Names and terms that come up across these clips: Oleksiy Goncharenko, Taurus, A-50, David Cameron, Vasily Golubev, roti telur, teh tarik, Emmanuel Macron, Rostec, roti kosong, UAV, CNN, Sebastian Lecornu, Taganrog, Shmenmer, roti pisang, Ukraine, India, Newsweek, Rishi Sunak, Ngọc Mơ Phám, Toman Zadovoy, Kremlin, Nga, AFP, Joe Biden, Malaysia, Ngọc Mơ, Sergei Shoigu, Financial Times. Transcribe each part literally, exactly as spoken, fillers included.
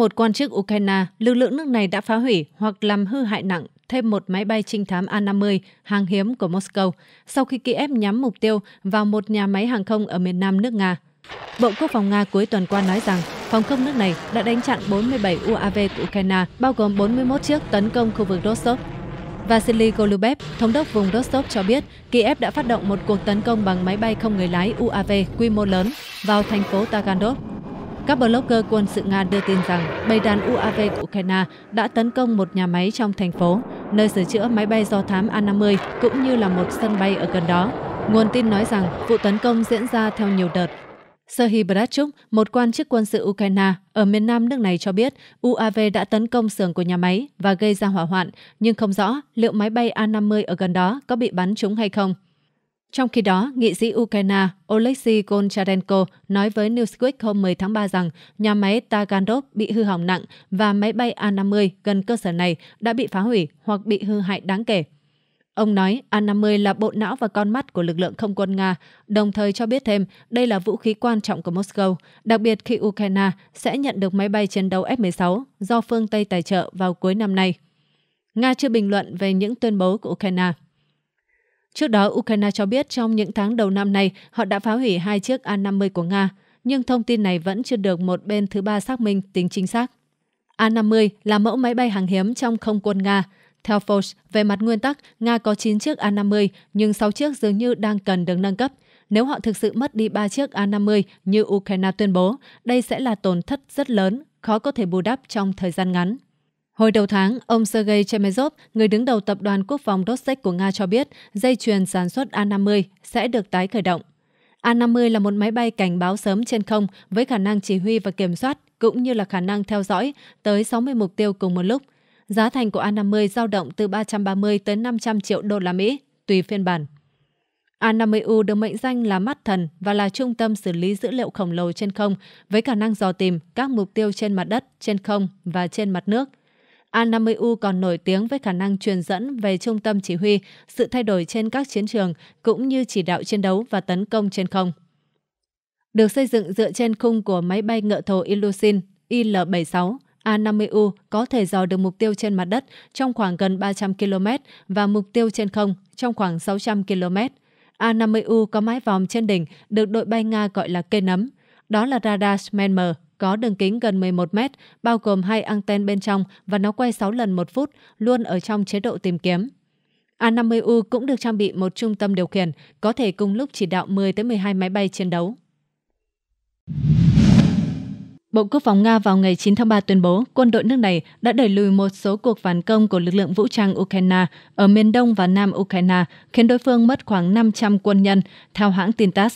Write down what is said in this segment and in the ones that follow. một quan chức Ukraine, lực lượng nước này đã phá hủy hoặc làm hư hại nặng thêm một máy bay trinh thám A năm mươi hàng hiếm của Moscow sau khi Kiev nhắm mục tiêu vào một nhà máy hàng không ở miền nam nước Nga. Bộ Quốc phòng Nga cuối tuần qua nói rằng phòng không nước này đã đánh chặn bốn mươi bảy U A V của Ukraine, bao gồm bốn mươi mốt chiếc tấn công khu vực Rostec. Vasily Golubev, thống đốc vùng Rostec cho biết Kiev đã phát động một cuộc tấn công bằng máy bay không người lái U A V quy mô lớn vào thành phố Taurus. Các blogger quân sự Nga đưa tin rằng bầy đàn U A V của Ukraine đã tấn công một nhà máy trong thành phố, nơi sửa chữa máy bay do thám A năm mươi cũng như là một sân bay ở gần đó. Nguồn tin nói rằng vụ tấn công diễn ra theo nhiều đợt. Serhiy Bratchuk, một quan chức quân sự Ukraine ở miền nam nước này cho biết U A V đã tấn công xưởng của nhà máy và gây ra hỏa hoạn, nhưng không rõ liệu máy bay A năm mươi ở gần đó có bị bắn trúng hay không. Trong khi đó, nghị sĩ Ukraine Oleksiy Goncharenko nói với Newsweek hôm mười tháng ba rằng nhà máy Taganrog bị hư hỏng nặng và máy bay A năm mươi gần cơ sở này đã bị phá hủy hoặc bị hư hại đáng kể. Ông nói A năm mươi là bộ não và con mắt của lực lượng không quân Nga, đồng thời cho biết thêm đây là vũ khí quan trọng của Moscow, đặc biệt khi Ukraine sẽ nhận được máy bay chiến đấu F mười sáu do phương Tây tài trợ vào cuối năm nay. Nga chưa bình luận về những tuyên bố của Ukraine. Trước đó, Ukraine cho biết trong những tháng đầu năm nay họ đã phá hủy hai chiếc A năm mươi của Nga, nhưng thông tin này vẫn chưa được một bên thứ ba xác minh tính chính xác. A năm mươi là mẫu máy bay hàng hiếm trong không quân Nga. Theo Forbes, về mặt nguyên tắc, Nga có chín chiếc A năm mươi, nhưng sáu chiếc dường như đang cần được nâng cấp. Nếu họ thực sự mất đi ba chiếc A năm mươi như Ukraine tuyên bố, đây sẽ là tổn thất rất lớn, khó có thể bù đắp trong thời gian ngắn. Hồi đầu tháng, ông Sergey Chemezov, người đứng đầu tập đoàn quốc phòng Rostec của Nga cho biết dây chuyền sản xuất A năm mươi sẽ được tái khởi động. A năm mươi là một máy bay cảnh báo sớm trên không với khả năng chỉ huy và kiểm soát, cũng như là khả năng theo dõi tới sáu mươi mục tiêu cùng một lúc. Giá thành của A năm mươi dao động từ ba trăm ba mươi tới năm trăm triệu đô la Mỹ, tùy phiên bản. A năm mươi U được mệnh danh là mắt thần và là trung tâm xử lý dữ liệu khổng lồ trên không với khả năng dò tìm các mục tiêu trên mặt đất, trên không và trên mặt nước. A năm mươi U còn nổi tiếng với khả năng truyền dẫn về trung tâm chỉ huy, sự thay đổi trên các chiến trường cũng như chỉ đạo chiến đấu và tấn công trên không. Được xây dựng dựa trên khung của máy bay ngựa thồ Illusin I L bảy mươi sáu, A năm mươi U có thể dò được mục tiêu trên mặt đất trong khoảng gần ba trăm ki lô mét và mục tiêu trên không trong khoảng sáu trăm ki lô mét. A năm mươi U có mái vòm trên đỉnh được đội bay Nga gọi là cây nấm. Đó là radar Shmenmer có đường kính gần mười một mét, bao gồm hai anten bên trong và nó quay sáu lần một phút, luôn ở trong chế độ tìm kiếm. A năm mươi U cũng được trang bị một trung tâm điều khiển, có thể cùng lúc chỉ đạo mười tới mười hai máy bay chiến đấu. Bộ Quốc phòng Nga vào ngày chín tháng ba tuyên bố quân đội nước này đã đẩy lùi một số cuộc phản công của lực lượng vũ trang Ukraine ở miền đông và nam Ukraine, khiến đối phương mất khoảng năm trăm quân nhân, theo hãng tin tát.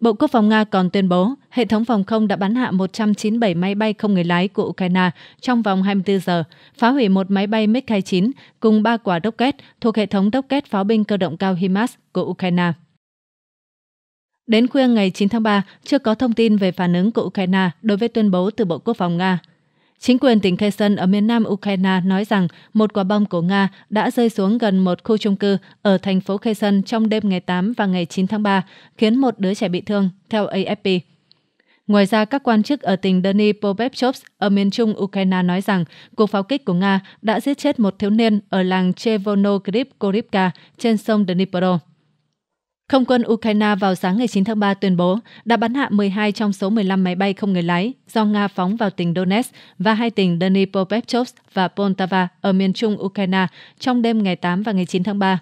Bộ Quốc phòng Nga còn tuyên bố hệ thống phòng không đã bắn hạ một trăm chín mươi bảy máy bay không người lái của Ukraine trong vòng hai mươi tư giờ, phá hủy một máy bay mig hai mươi chín cùng ba quả rocket thuộc hệ thống rocket pháo binh cơ động cao HIMARS của Ukraine. Đến khuya ngày chín tháng ba, chưa có thông tin về phản ứng của Ukraine đối với tuyên bố từ Bộ Quốc phòng Nga. Chính quyền tỉnh Kherson ở miền nam Ukraine nói rằng một quả bom của Nga đã rơi xuống gần một khu chung cư ở thành phố Kherson trong đêm ngày tám và ngày chín tháng ba, khiến một đứa trẻ bị thương, theo A F P. Ngoài ra, các quan chức ở tỉnh Dnipropetrovsk ở miền trung Ukraine nói rằng cuộc pháo kích của Nga đã giết chết một thiếu niên ở làng Chevono-Krivkorivka trên sông Dnipro. Không quân Ukraine vào sáng ngày chín tháng ba tuyên bố đã bắn hạ mười hai trong số mười lăm máy bay không người lái do Nga phóng vào tỉnh Donetsk và hai tỉnh Dnipropetrovsk và Poltava ở miền trung Ukraine trong đêm ngày tám và ngày chín tháng ba.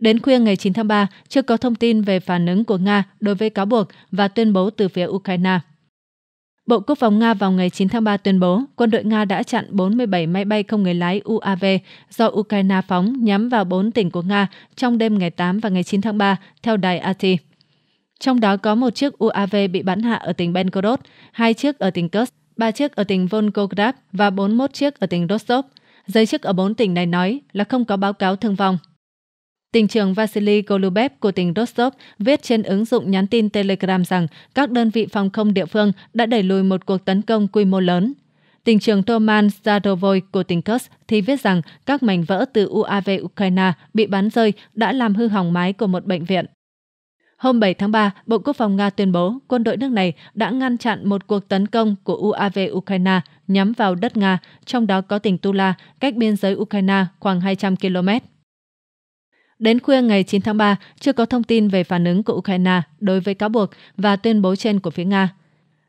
Đến khuya ngày chín tháng ba, chưa có thông tin về phản ứng của Nga đối với cáo buộc và tuyên bố từ phía Ukraine. Bộ Quốc phòng Nga vào ngày chín tháng ba tuyên bố quân đội Nga đã chặn bốn mươi bảy máy bay không người lái U A V do Ukraine phóng nhắm vào bốn tỉnh của Nga trong đêm ngày tám và ngày chín tháng ba, theo đài a tê. Trong đó có một chiếc U A V bị bắn hạ ở tỉnh Belgorod, hai chiếc ở tỉnh Kursk, ba chiếc ở tỉnh Volgograd và bốn mươi mốt chiếc ở tỉnh Rostov. Giới chức ở bốn tỉnh này nói là không có báo cáo thương vong. Tỉnh trưởng Vasily Golubev của tỉnh Rostov viết trên ứng dụng nhắn tin Telegram rằng các đơn vị phòng không địa phương đã đẩy lùi một cuộc tấn công quy mô lớn. Tỉnh trưởng Toman Zadovoy của tỉnh Kursk thì viết rằng các mảnh vỡ từ U A V Ukraine bị bắn rơi đã làm hư hỏng mái của một bệnh viện. Hôm bảy tháng ba, Bộ Quốc phòng Nga tuyên bố quân đội nước này đã ngăn chặn một cuộc tấn công của U A V Ukraine nhắm vào đất Nga, trong đó có tỉnh Tula, cách biên giới Ukraine khoảng hai trăm ki lô mét. Đến khuya ngày chín tháng ba, chưa có thông tin về phản ứng của Ukraine đối với cáo buộc và tuyên bố trên của phía Nga.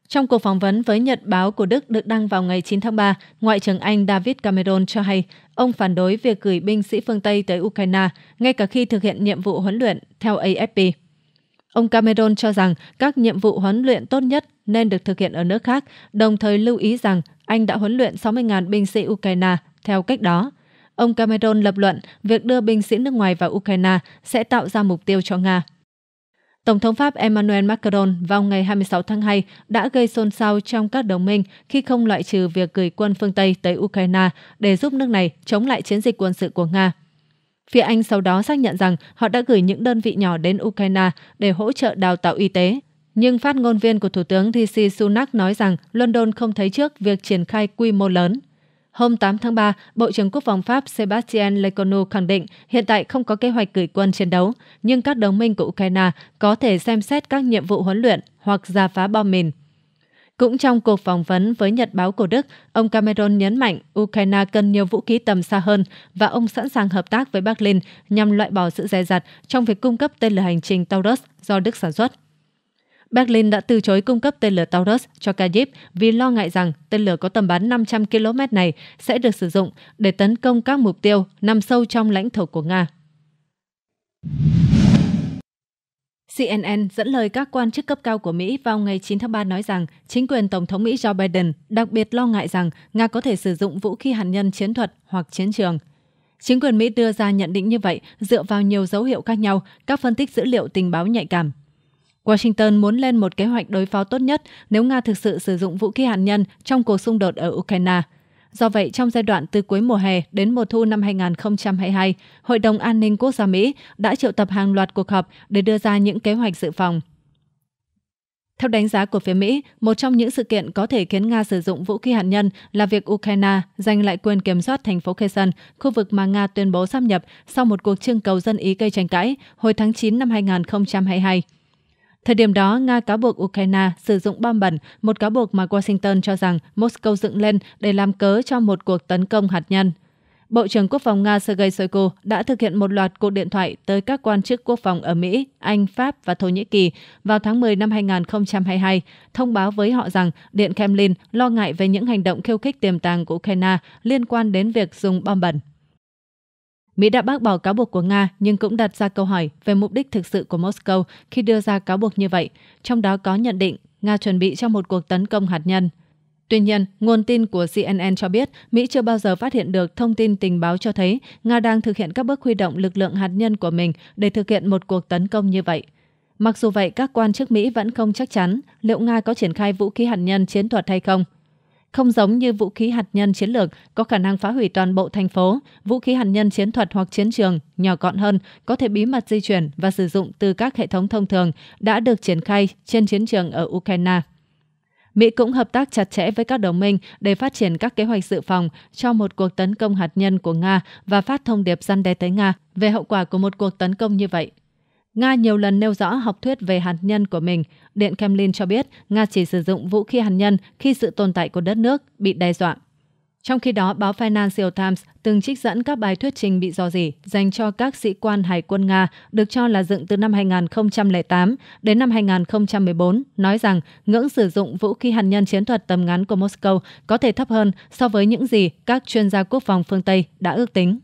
Trong cuộc phỏng vấn với Nhật báo của Đức được đăng vào ngày chín tháng ba, Ngoại trưởng Anh David Cameron cho hay ông phản đối việc gửi binh sĩ phương Tây tới Ukraine, ngay cả khi thực hiện nhiệm vụ huấn luyện, theo A F P. Ông Cameron cho rằng các nhiệm vụ huấn luyện tốt nhất nên được thực hiện ở nước khác, đồng thời lưu ý rằng Anh đã huấn luyện sáu mươi nghìn binh sĩ Ukraine theo cách đó. Ông Cameron lập luận việc đưa binh sĩ nước ngoài vào Ukraine sẽ tạo ra mục tiêu cho Nga. Tổng thống Pháp Emmanuel Macron vào ngày hai mươi sáu tháng hai đã gây xôn xao trong các đồng minh khi không loại trừ việc gửi quân phương Tây tới Ukraine để giúp nước này chống lại chiến dịch quân sự của Nga. Phía Anh sau đó xác nhận rằng họ đã gửi những đơn vị nhỏ đến Ukraine để hỗ trợ đào tạo y tế. Nhưng phát ngôn viên của Thủ tướng Rishi Sunak nói rằng London không thấy trước việc triển khai quy mô lớn. Hôm tám tháng ba, Bộ trưởng Quốc phòng Pháp Sebastian Lecornu khẳng định hiện tại không có kế hoạch gửi quân chiến đấu, nhưng các đồng minh của Ukraine có thể xem xét các nhiệm vụ huấn luyện hoặc rà phá bom mìn. Cũng trong cuộc phỏng vấn với Nhật báo của Đức, ông Cameron nhấn mạnh Ukraine cần nhiều vũ khí tầm xa hơn và ông sẵn sàng hợp tác với Berlin nhằm loại bỏ sự dè dặt trong việc cung cấp tên lửa hành trình Taurus do Đức sản xuất. Berlin đã từ chối cung cấp tên lửa Taurus cho Kyiv vì lo ngại rằng tên lửa có tầm bắn năm trăm ki lô mét này sẽ được sử dụng để tấn công các mục tiêu nằm sâu trong lãnh thổ của Nga. C N N dẫn lời các quan chức cấp cao của Mỹ vào ngày chín tháng ba nói rằng chính quyền Tổng thống Mỹ Joe Biden đặc biệt lo ngại rằng Nga có thể sử dụng vũ khí hạt nhân chiến thuật hoặc chiến trường. Chính quyền Mỹ đưa ra nhận định như vậy dựa vào nhiều dấu hiệu khác nhau, các phân tích dữ liệu tình báo nhạy cảm. Washington muốn lên một kế hoạch đối phó tốt nhất nếu Nga thực sự sử dụng vũ khí hạt nhân trong cuộc xung đột ở Ukraine. Do vậy, trong giai đoạn từ cuối mùa hè đến mùa thu năm hai nghìn không trăm hai mươi hai, Hội đồng An ninh Quốc gia Mỹ đã triệu tập hàng loạt cuộc họp để đưa ra những kế hoạch dự phòng. Theo đánh giá của phía Mỹ, một trong những sự kiện có thể khiến Nga sử dụng vũ khí hạt nhân là việc Ukraine giành lại quyền kiểm soát thành phố Kherson, khu vực mà Nga tuyên bố sáp nhập sau một cuộc trưng cầu dân ý gây tranh cãi hồi tháng chín năm hai nghìn không trăm hai mươi hai. Thời điểm đó, Nga cáo buộc Ukraine sử dụng bom bẩn, một cáo buộc mà Washington cho rằng Moscow dựng lên để làm cớ cho một cuộc tấn công hạt nhân. Bộ trưởng Quốc phòng Nga Sergei Shoigu đã thực hiện một loạt cuộc điện thoại tới các quan chức quốc phòng ở Mỹ, Anh, Pháp và Thổ Nhĩ Kỳ vào tháng mười năm hai nghìn không trăm hai mươi hai, thông báo với họ rằng Điện Kremlin lo ngại về những hành động khiêu khích tiềm tàng của Ukraine liên quan đến việc dùng bom bẩn. Mỹ đã bác bỏ cáo buộc của Nga nhưng cũng đặt ra câu hỏi về mục đích thực sự của Moscow khi đưa ra cáo buộc như vậy, trong đó có nhận định Nga chuẩn bị cho một cuộc tấn công hạt nhân. Tuy nhiên, nguồn tin của C N N cho biết Mỹ chưa bao giờ phát hiện được thông tin tình báo cho thấy Nga đang thực hiện các bước huy động lực lượng hạt nhân của mình để thực hiện một cuộc tấn công như vậy. Mặc dù vậy, các quan chức Mỹ vẫn không chắc chắn liệu Nga có triển khai vũ khí hạt nhân chiến thuật hay không. Không giống như vũ khí hạt nhân chiến lược có khả năng phá hủy toàn bộ thành phố, vũ khí hạt nhân chiến thuật hoặc chiến trường nhỏ gọn hơn có thể bí mật di chuyển và sử dụng từ các hệ thống thông thường đã được triển khai trên chiến trường ở Ukraine. Mỹ cũng hợp tác chặt chẽ với các đồng minh để phát triển các kế hoạch dự phòng cho một cuộc tấn công hạt nhân của Nga và phát thông điệp răn đe tới Nga về hậu quả của một cuộc tấn công như vậy. Nga nhiều lần nêu rõ học thuyết về hạt nhân của mình. Điện Kremlin cho biết Nga chỉ sử dụng vũ khí hạt nhân khi sự tồn tại của đất nước bị đe dọa. Trong khi đó, báo Financial Times từng trích dẫn các bài thuyết trình bị rò rỉ dành cho các sĩ quan hải quân Nga được cho là dựng từ năm hai nghìn không trăm lẻ tám đến năm hai nghìn không trăm mười bốn, nói rằng ngưỡng sử dụng vũ khí hạt nhân chiến thuật tầm ngắn của Moscow có thể thấp hơn so với những gì các chuyên gia quốc phòng phương Tây đã ước tính.